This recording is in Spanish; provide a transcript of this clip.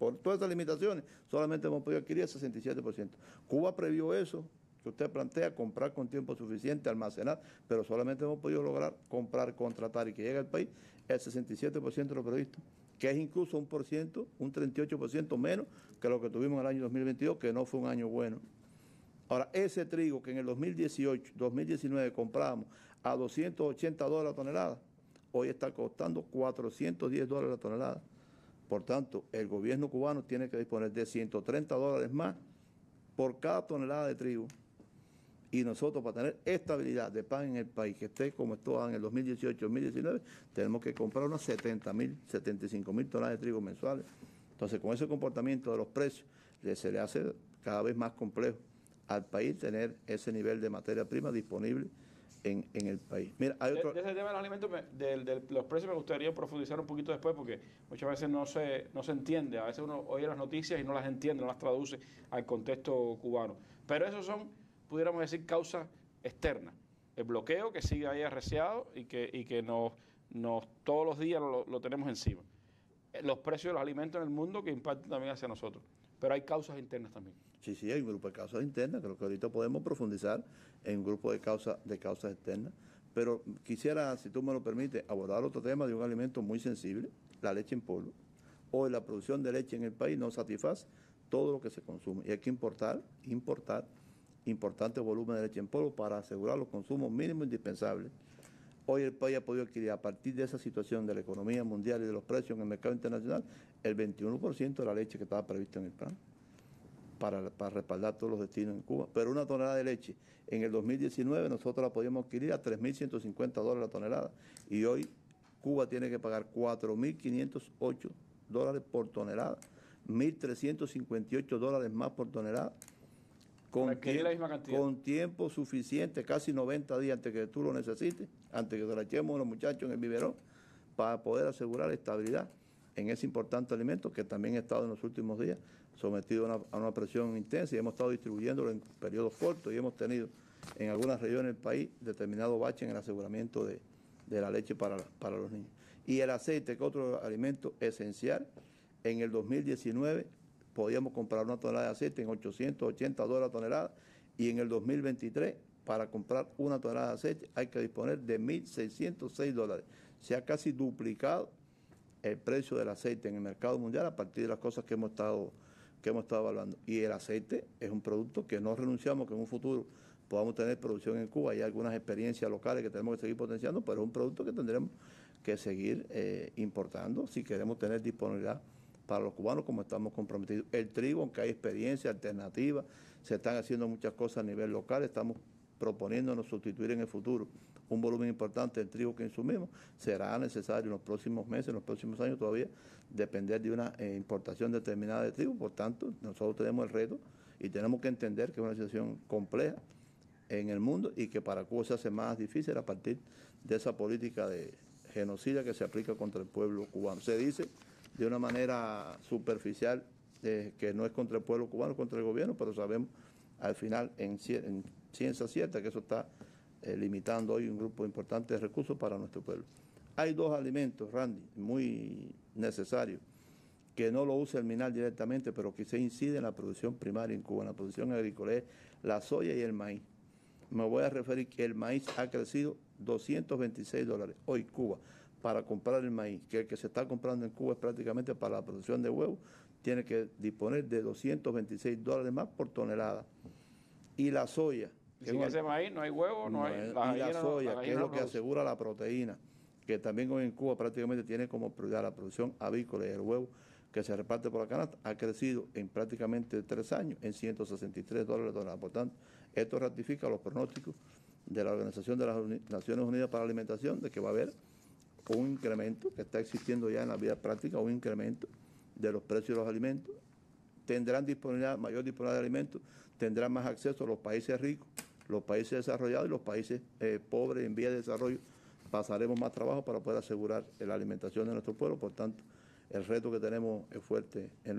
Por todas esas limitaciones, solamente hemos podido adquirir el 67%. Cuba previó eso que usted plantea, comprar con tiempo suficiente, almacenar, pero solamente hemos podido lograr comprar, contratar y que llegue al país el 67% de lo previsto, que es incluso un 38% menos que lo que tuvimos en el año 2022, que no fue un año bueno. Ahora, ese trigo que en el 2018, 2019 comprábamos a $280 la tonelada, hoy está costando $410 la tonelada. Por tanto, el gobierno cubano tiene que disponer de $130 más por cada tonelada de trigo. Y nosotros, para tener estabilidad de pan en el país, que esté como estaba en el 2018, 2019, tenemos que comprar unas 75 mil toneladas de trigo mensuales. Entonces, con ese comportamiento de los precios, se le hace cada vez más complejo al país tener ese nivel de materia prima disponible en el país. Mira, hay otro... de ese tema de los alimentos, de los precios, me gustaría profundizar un poquito después, porque muchas veces no se entiende. A veces uno oye las noticias y no las entiende, no las traduce al contexto cubano. Pero esos son, pudiéramos decir, causas externas. El bloqueo que sigue ahí arreciado y que nos todos los días lo tenemos encima. Los precios de los alimentos en el mundo que impactan también hacia nosotros. Pero hay causas internas también. Sí, sí, hay un grupo de causas internas, creo que ahorita podemos profundizar en un grupo de causas externas. Pero quisiera, si tú me lo permites, abordar otro tema de un alimento muy sensible, la leche en polvo. Hoy la producción de leche en el país no satisface todo lo que se consume. Y hay que importar importantes volúmenes de leche en polvo para asegurar los consumos mínimos indispensables. Hoy el país ha podido adquirir, a partir de esa situación de la economía mundial y de los precios en el mercado internacional, el 21% de la leche que estaba prevista en el plan para respaldar todos los destinos en Cuba. Pero una tonelada de leche en el 2019 nosotros la podíamos adquirir a $3.150 la tonelada, y hoy Cuba tiene que pagar $4.508 por tonelada, $1.358 más por tonelada. Con tiempo suficiente, casi 90 días antes que tú lo necesites, antes que se la echemos a los muchachos en el biberón, para poder asegurar estabilidad en ese importante alimento que también ha estado en los últimos días sometido a una presión intensa, y hemos estado distribuyéndolo en periodos cortos, y hemos tenido en algunas regiones del país determinado bache en el aseguramiento de la leche para los niños. Y el aceite, que es otro alimento esencial, en el 2019... podíamos comprar una tonelada de aceite en $880 la tonelada, y en el 2023, para comprar una tonelada de aceite, hay que disponer de $1.606. Se ha casi duplicado el precio del aceite en el mercado mundial a partir de las cosas que hemos estado hablando. Y el aceite es un producto que no renunciamos, que en un futuro podamos tener producción en Cuba. Hay algunas experiencias locales que tenemos que seguir potenciando, pero es un producto que tendremos que seguir importando si queremos tener disponibilidad para los cubanos, como estamos comprometidos. El trigo, aunque hay experiencia alternativa, se están haciendo muchas cosas a nivel local, estamos proponiéndonos sustituir en el futuro un volumen importante del trigo que insumimos. Será necesario en los próximos meses, en los próximos años todavía, depender de una importación determinada de trigo. Por tanto, nosotros tenemos el reto y tenemos que entender que es una situación compleja en el mundo y que para Cuba se hace más difícil a partir de esa política de genocidio que se aplica contra el pueblo cubano. Se dice de una manera superficial que no es contra el pueblo cubano, contra el gobierno, pero sabemos al final en ciencia cierta que eso está limitando hoy un grupo importante de recursos para nuestro pueblo. Hay dos alimentos, Randy, muy necesarios, que no lo usa el MINAL directamente, pero que se incide en la producción primaria en Cuba, en la producción agrícola, es la soya y el maíz. Me voy a referir que el maíz ha crecido $226 hoy Cuba. Para comprar el maíz, que el que se está comprando en Cuba es prácticamente para la producción de huevos, tiene que disponer de $226 más por tonelada. Y la soya. Y sin ese maíz no hay huevo, no hay... La soya, que es lo que asegura la proteína, que también hoy en Cuba prácticamente tiene como prioridad la producción avícola, y el huevo que se reparte por la canasta ha crecido en prácticamente 3 años en $163 la tonelada. Por tanto, esto ratifica los pronósticos de la Organización de las Naciones Unidas para la Alimentación, de que va a haber un incremento que está existiendo ya en la vida práctica, un incremento de los precios de los alimentos. Tendrán mayor disponibilidad de alimentos, tendrán más acceso a los países ricos, los países desarrollados, y los países pobres en vía de desarrollo pasaremos más trabajo para poder asegurar la alimentación de nuestro pueblo. Por tanto, el reto que tenemos es fuerte en